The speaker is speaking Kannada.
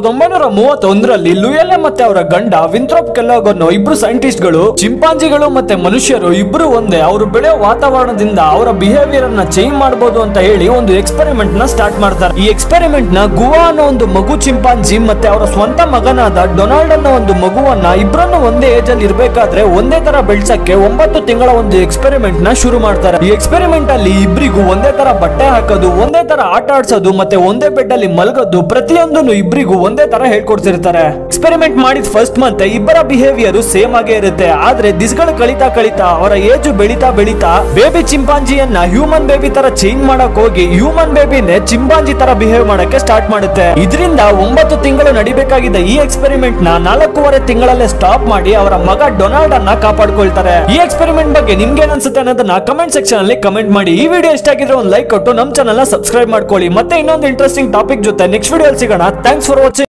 1931ರಲ್ಲಿ ಲುಯೆಲೆ ಮತ್ತೆ ಅವರ ಗಂಡ ವಿಂಥ್ರೋಪ್ ಕೆಲ್ಲಾಗ್ ಅನ್ನೋ ಇಬ್ರು ಸೈಂಟಿಸ್ಟ್ ಗಳು ಚಿಂಪಾಂಜಿಗಳು ಮತ್ತೆ ಮನುಷ್ಯರು ಇಬ್ರು ಒಂದೇ, ಅವರು ಬೆಳೆಯೋ ವಾತಾವರಣದಿಂದ ಅವರ ಬಿಹೇವಿಯರ್ ಅನ್ನ ಚೇಂಜ್ ಮಾಡಬಹುದು ಅಂತ ಹೇಳಿ ಒಂದು ಎಕ್ಸ್ಪೆರಿಮೆಂಟ್ ನ ಸ್ಟಾರ್ಟ್ ಮಾಡ್ತಾರೆ. ಈ ಎಕ್ಸ್ಪೆರಿಮೆಂಟ್ ನ ಗುವಾ ಅನ್ನೋ ಒಂದು ಮಗು ಚಿಂಪಾಂಜಿ ಮತ್ತೆ ಅವರ ಸ್ವಂತ ಮಗನಾದ ಡೊನಾಲ್ಡ್ ಅನ್ನೋ ಒಂದು ಮಗುವನ್ನ ಇಬ್ಬರನ್ನು ಒಂದೇ ಏಜ್ ಅಲ್ಲಿ ಇರ್ಬೇಕಾದ್ರೆ ಒಂದೇ ತರ ಬೆಳ್ಸಕ್ಕೆ 9 ತಿಂಗಳ ಒಂದು ಎಕ್ಸ್ಪೆರಿಮೆಂಟ್ ನ ಶುರು ಮಾಡ್ತಾರೆ. ಈ ಎಕ್ಸ್ಪೆರಿಮೆಂಟ್ ಅಲ್ಲಿ ಇಬ್ಬರಿಗೂ ಒಂದೇ ತರ ಬಟ್ಟೆ ಹಾಕೋದು, ಒಂದೇ ತರ ಆಟ ಆಡ್ಸೋದು ಮತ್ತೆ ಒಂದೇ ಬೆಡ್ ಅಲ್ಲಿ ಮಲಗೋದು ಪ್ರತಿಯೊಂದನ್ನು ಇಬ್ಬರಿಗೂ ಒಂದೇ ತರ ಹೇಳ್ಕೊಡ್ತಿರ್ತಾರೆ. ಎಕ್ಸ್ಪೆರಿಮೆಂಟ್ ಮಾಡಿದ ಫಸ್ಟ್ ಮಂತ್ ಇಬ್ಬರ ಬಿಹೇವಿಯರ್ ಸೇಮ್ ಆಗೇ ಇರುತ್ತೆ, ಆದ್ರೆ ದಿಸ್ಗಳು ಕಳಿತಾ ಕಳಿತಾ ಅವರ ಏಜು ಬೆಳಿತಾ ಬೆಳಿತಾ ಬೇಬಿ ಚಿಂಪಾಂಜಿಯನ್ನ ಹ್ಯೂಮನ್ ಬೇಬಿ ತರ ಚೇಂಜ್ ಮಾಡಕ್ ಹೋಗಿ ಹ್ಯೂಮನ್ ಬೇಬಿನೇ ಚಿಂಪಾಂಜಿ ತರ ಬಿಹೇವ್ ಮಾಡಕ್ಕೆ ಸ್ಟಾರ್ಟ್ ಮಾಡುತ್ತೆ. ಇದರಿಂದ 9 ತಿಂಗಳು ನಡಿಬೇಕಾಗಿದ್ದ ಈ ಎಕ್ಸ್ಪೆರಿಮೆಂಟ್ ನ 4.5 ತಿಂಗಳಲ್ಲೇ ಸ್ಟಾಪ್ ಮಾಡಿ ಅವರ ಮಗ ಡೊನಾಲ್ಡ್ ಅನ್ನ ಕಾಪಾಡ್ಕೊಳ್ತಾರೆ. ಈ ಎಕ್ಸ್ಪೆರಿಮೆಂಟ್ ಬಗ್ಗೆ ನಿಮ್ಗೆ ಏನ್ ಅನ್ಸುತ್ತೆ ಅನ್ನೋದನ್ನ ಕಮೆಂಟ್ ಸೆಕ್ಷನ್ ಅಲ್ಲಿ ಕಮೆಂಟ್ ಮಾಡಿ. ಈ ವಿಡಿಯೋ ಇಷ್ಟ ಆಗಿದ್ರೆ ಒಂದು ಲೈಕ್ ಕೊಟ್ಟು ನಮ್ ಚಾನಲ್ ಸಬ್ಸ್ಕ್ರೈಬ್ ಮಾಡ್ಕೊಳ್ಳಿ. ಮತ್ತೆ ಇನ್ನೊಂದು ಇಂಟ್ರೆಸ್ಟಿಂಗ್ ಟಾಪಿಕ್ ಜೊತೆ ನೆಕ್ಸ್ಟ್ ವಿಡಿಯೋ ಸಿಗೋಣ. Thanks for watching.